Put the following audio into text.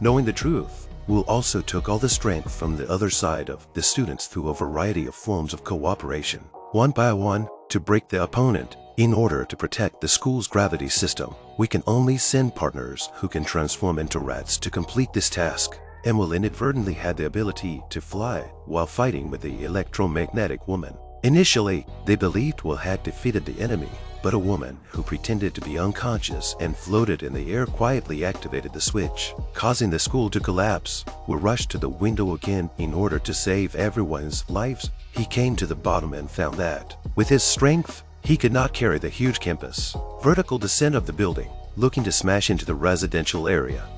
Knowing the truth Wu also took all the strength from the other side of the students through a variety of forms of cooperation, one by one, to break the opponent. In order to protect the school's gravity system, we can only send partners who can transform into rats to complete this task. And Will inadvertently had the ability to fly while fighting with the electromagnetic woman. Initially, they believed Will had defeated the enemy, but a woman who pretended to be unconscious and floated in the air quietly activated the switch, causing the school to collapse. Will rushed to the window again in order to save everyone's lives. He came to the bottom and found that, with his strength, he could not carry the huge campus. Vertical descent of the building, looking to smash into the residential area.